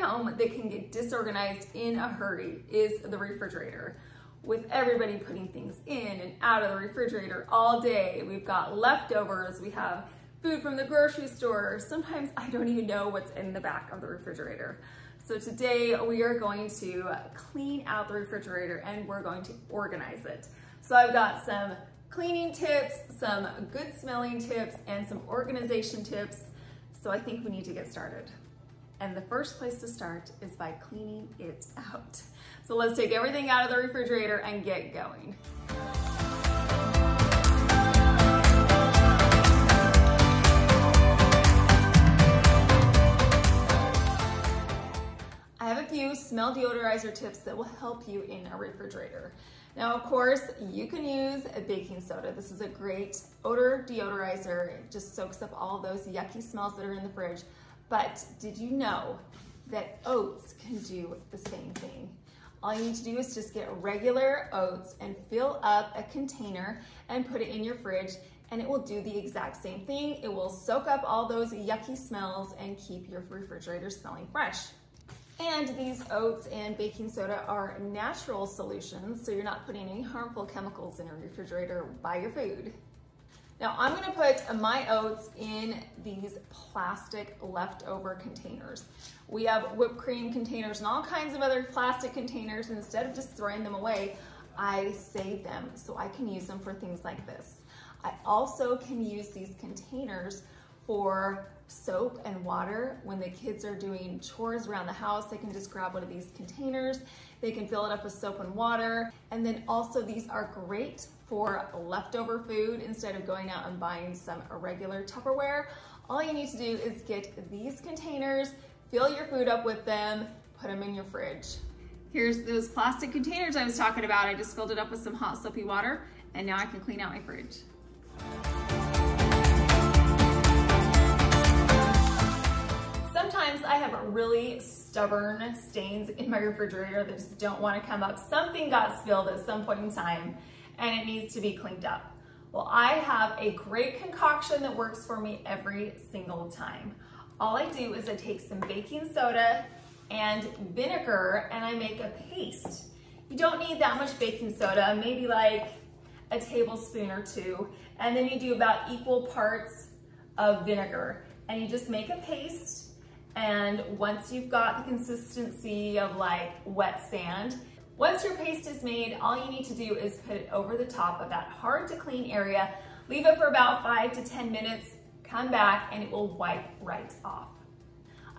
home that can get disorganized in a hurry is the refrigerator. With everybody putting things in and out of the refrigerator all day, we've got leftovers, we have food from the grocery store. Sometimes I don't even know what's in the back of the refrigerator. So today we are going to clean out the refrigerator and we're going to organize it. So I've got some cleaning tips, some good smelling tips, and some organization tips. So I think we need to get started. And the first place to start is by cleaning it out. So let's take everything out of the refrigerator and get going. I have a few smell deodorizer tips that will help you in a refrigerator. Now, of course, you can use a baking soda. This is a great odor deodorizer. It just soaks up all those yucky smells that are in the fridge. But did you know that oats can do the same thing? All you need to do is just get regular oats and fill up a container and put it in your fridge, and it will do the exact same thing. It will soak up all those yucky smells and keep your refrigerator smelling fresh. And these oats and baking soda are natural solutions, so you're not putting any harmful chemicals in your refrigerator by your food. Now I'm gonna put my oats in these plastic leftover containers. We have whipped cream containers and all kinds of other plastic containers, and instead of just throwing them away, I save them so I can use them for things like this. I also can use these containers for soap and water. When the kids are doing chores around the house, they can just grab one of these containers. They can fill it up with soap and water. And then also these are great for leftover food. Instead of going out and buying some irregular Tupperware, all you need to do is get these containers, fill your food up with them, put them in your fridge. Here's those plastic containers I was talking about. I just filled it up with some hot soapy water, and now I can clean out my fridge. Sometimes I have really stubborn stains in my refrigerator that just don't want to come up. Something got spilled at some point in time and it needs to be cleaned up. Well, I have a great concoction that works for me every single time. All I do is I take some baking soda and vinegar and I make a paste. You don't need that much baking soda, maybe like a tablespoon or two, and then you do about equal parts of vinegar and you just make a paste. And once you've got the consistency of like wet sand, once your paste is made, all you need to do is put it over the top of that hard to clean area, leave it for about 5 to 10 minutes, come back and it will wipe right off.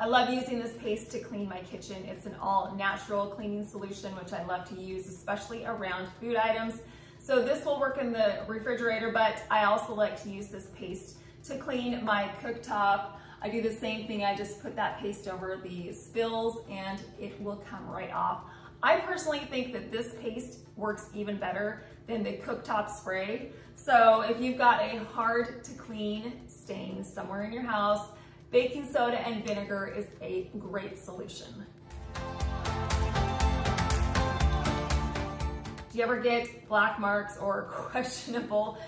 I love using this paste to clean my kitchen. It's an all natural cleaning solution, which I love to use, especially around food items. So this will work in the refrigerator, but I also like to use this paste to clean my cooktop. I do the same thing. I just put that paste over the spills and it will come right off. I personally think that this paste works even better than the cooktop spray. So if you've got a hard to clean stain somewhere in your house, baking soda and vinegar is a great solution. Do you ever get black marks or questionable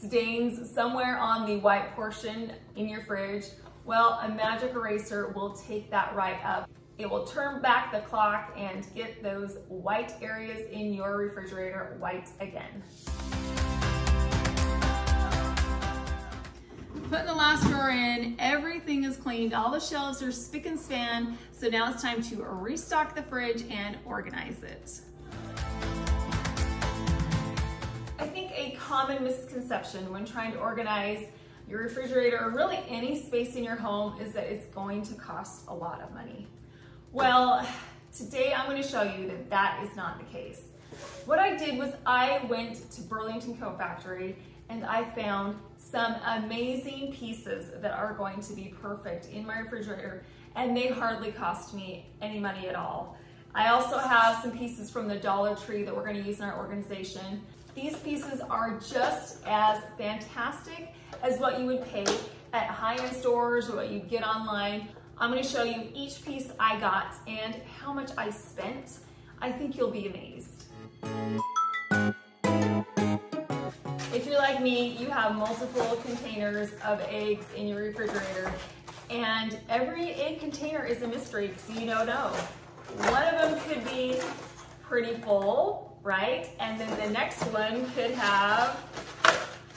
stains somewhere on the white portion in your fridge? Well, a magic eraser will take that right up. It will turn back the clock and get those white areas in your refrigerator white again. Putting the last drawer in, everything is cleaned. All the shelves are spick and span. So now it's time to restock the fridge and organize it. I think a common misconception when trying to organize your refrigerator, or really any space in your home, is that it's going to cost a lot of money. Well, today I'm going to show you that that is not the case. What I did was I went to Burlington Coat Factory and I found some amazing pieces that are going to be perfect in my refrigerator, and they hardly cost me any money at all. I also have some pieces from the Dollar Tree that we're going to use in our organization. These pieces are just as fantastic as what you would pay at high-end stores or what you'd get online. I'm going to show you each piece I got and how much I spent. I think you'll be amazed. If you're like me, you have multiple containers of eggs in your refrigerator And every egg container is a mystery, so you don't know. One of them could be pretty full, right? And then the next one could have,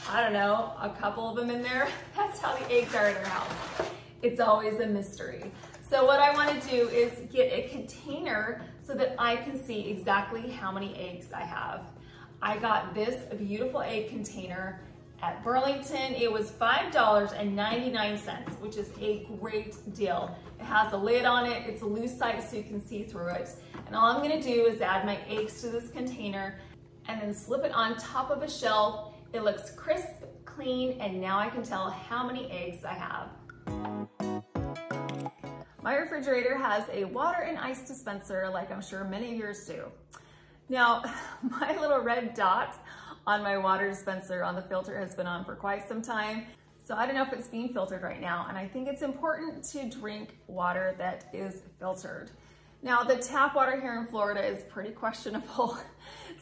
I don't know, a couple of them in there. That's how the eggs are in our house. It's always a mystery. So what I want to do is get a container so that I can see exactly how many eggs I have. I got this beautiful egg container at Burlington. It was $5.99, which is a great deal. It has a lid on it, it's a loose side so you can see through it. And all I'm gonna do is add my eggs to this container and then slip it on top of a shelf. It looks crisp, clean, and now I can tell how many eggs I have. My refrigerator has a water and ice dispenser like I'm sure many of yours do. Now, my little red dot on my water dispenser on the filter has been on for quite some time. So I don't know if it's being filtered right now, and I think it's important to drink water that is filtered. Now, the tap water here in Florida is pretty questionable.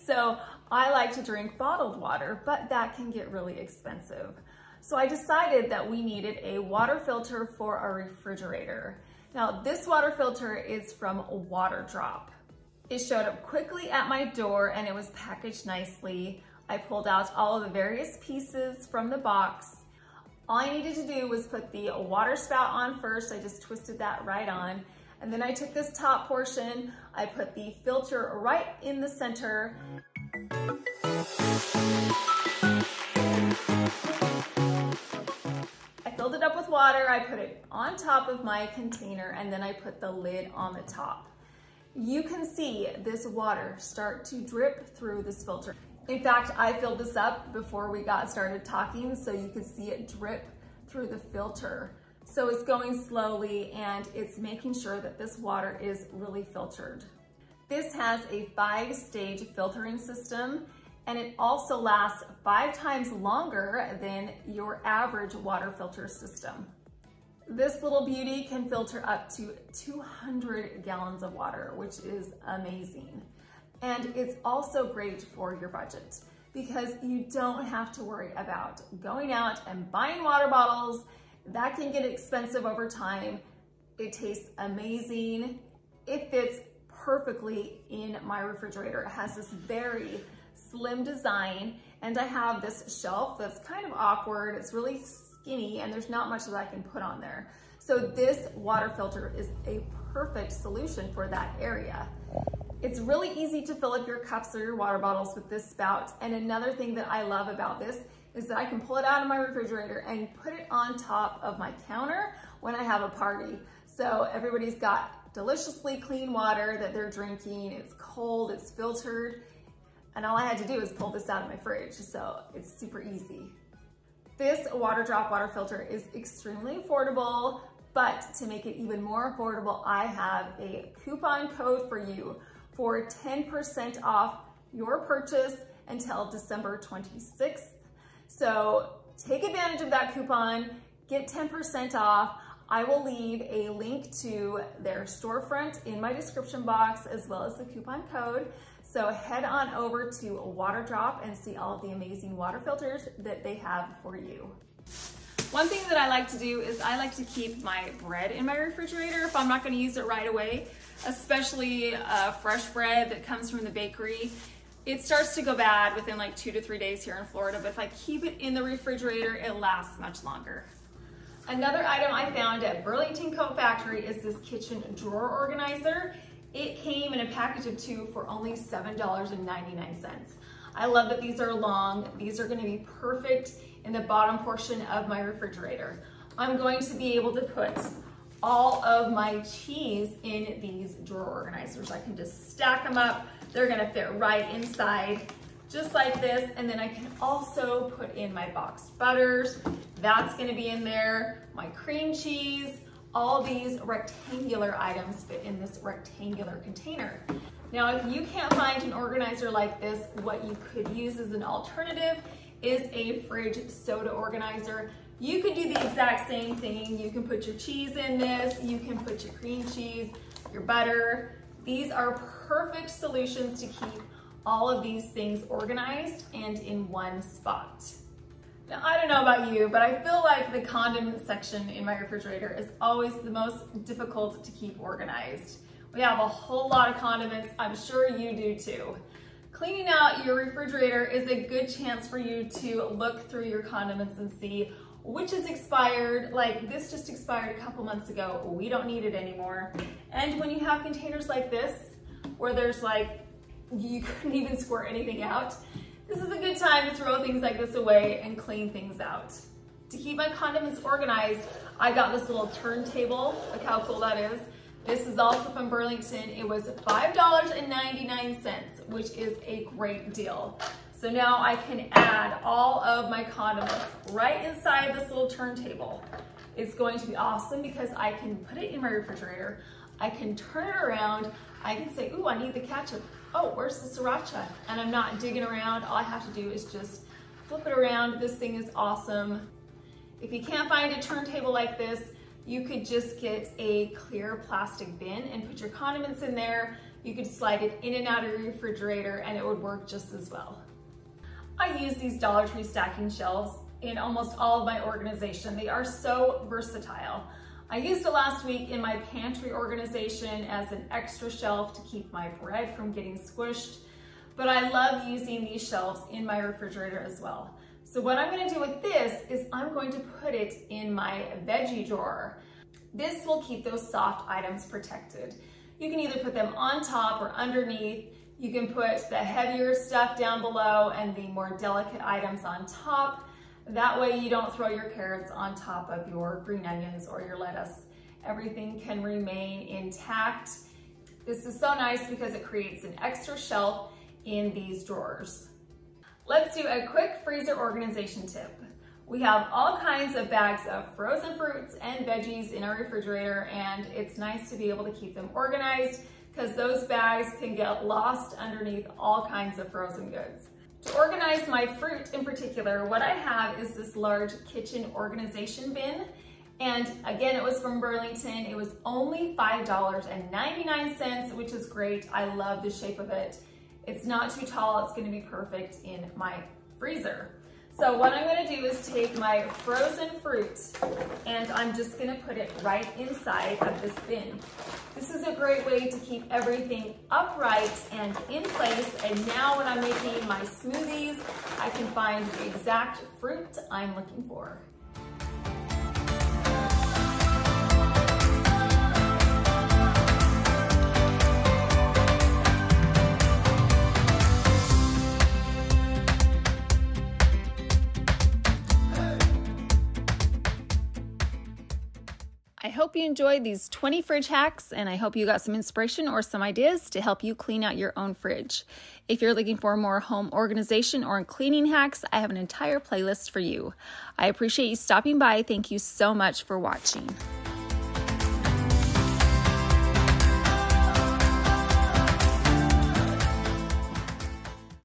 So I like to drink bottled water, but that can get really expensive. So I decided that we needed a water filter for our refrigerator. Now, this water filter is from Waterdrop. It showed up quickly at my door and it was packaged nicely. I pulled out all of the various pieces from the box. All I needed to do was put the water spout on first. I just twisted that right on. And then I took this top portion, I put the filter right in the center. I filled it up with water, I put it on top of my container, and then I put the lid on the top. You can see this water start to drip through this filter. In fact, I filled this up before we got started talking so you can see it drip through the filter. So it's going slowly and it's making sure that this water is really filtered. This has a 5-stage filtering system and it also lasts 5 times longer than your average water filter system. This little beauty can filter up to 200 gallons of water, which is amazing. And it's also great for your budget because you don't have to worry about going out and buying water bottles. That can get expensive over time. It tastes amazing. It fits perfectly in my refrigerator. It has this very slim design and I have this shelf that's kind of awkward. It's really skinny and there's not much that I can put on there. So this water filter is a perfect solution for that area. It's really easy to fill up your cups or your water bottles with this spout. And another thing that I love about this is that I can pull it out of my refrigerator and put it on top of my counter when I have a party. So everybody's got deliciously clean water that they're drinking. It's cold, it's filtered. And all I had to do is pull this out of my fridge. So it's super easy. This Waterdrop water filter is extremely affordable, but to make it even more affordable, I have a coupon code for you for 10% off your purchase until December 26th. So take advantage of that coupon, get 10% off. I will leave a link to their storefront in my description box as well as the coupon code. So head on over to Waterdrop and see all of the amazing water filters that they have for you. One thing that I like to do is I like to keep my bread in my refrigerator if I'm not going to use it right away, especially fresh bread that comes from the bakery. It starts to go bad within like 2 to 3 days here in Florida, but if I keep it in the refrigerator, it lasts much longer. Another item I found at Burlington Coat Factory is this kitchen drawer organizer. It came in a package of 2 for only $7.99. I love that these are long. These are going to be perfect in the bottom portion of my refrigerator. I'm going to be able to put all of my cheese in these drawer organizers. I can just stack them up. They're going to fit right inside just like this. And then I can also put in my boxed butters. That's going to be in there. My cream cheese. All these rectangular items fit in this rectangular container. Now, if you can't find an organizer like this, what you could use as an alternative is a fridge soda organizer. You can do the exact same thing. You can put your cheese in this, you can put your cream cheese, your butter. These are perfect solutions to keep all of these things organized and in one spot. Now, I don't know about you, but I feel like the condiment section in my refrigerator is always the most difficult to keep organized. We have a whole lot of condiments. I'm sure you do too. Cleaning out your refrigerator is a good chance for you to look through your condiments and see which is expired, like this just expired a couple months ago, we don't need it anymore. And when you have containers like this, where there's like, you couldn't even squirt anything out, this is a good time to throw things like this away and clean things out. To keep my condiments organized, I got this little turntable, look how cool that is. This is also from Burlington. It was $5.99, which is a great deal. So now I can add all of my condiments right inside this little turntable. It's going to be awesome because I can put it in my refrigerator. I can turn it around. I can say, ooh, I need the ketchup. Oh, where's the sriracha? And I'm not digging around. All I have to do is just flip it around. This thing is awesome. If you can't find a turntable like this, you could just get a clear plastic bin and put your condiments in there. You could slide it in and out of your refrigerator and it would work just as well. I use these Dollar Tree stacking shelves in almost all of my organization. They are so versatile. I used it last week in my pantry organization as an extra shelf to keep my bread from getting squished, but I love using these shelves in my refrigerator as well. So what I'm going to do with this is I'm going to put it in my veggie drawer. This will keep those soft items protected. You can either put them on top or underneath. You can put the heavier stuff down below and the more delicate items on top. That way you don't throw your carrots on top of your green onions or your lettuce. Everything can remain intact. This is so nice because it creates an extra shelf in these drawers. Let's do a quick freezer organization tip. We have all kinds of bags of frozen fruits and veggies in our refrigerator, and it's nice to be able to keep them organized because those bags can get lost underneath all kinds of frozen goods. To organize my fruit in particular, what I have is this large kitchen organization bin. And again, it was from Burlington. It was only $5.99, which is great. I love the shape of it. It's not too tall, it's gonna be perfect in my freezer. So what I'm gonna do is take my frozen fruit and I'm just gonna put it right inside of this bin. This is a great way to keep everything upright and in place. And now when I'm making my smoothies, I can find the exact fruit I'm looking for. I hope you enjoyed these 20 fridge hacks, and I hope you got some inspiration or some ideas to help you clean out your own fridge. If you're looking for more home organization or cleaning hacks, I have an entire playlist for you. I appreciate you stopping by. Thank you so much for watching.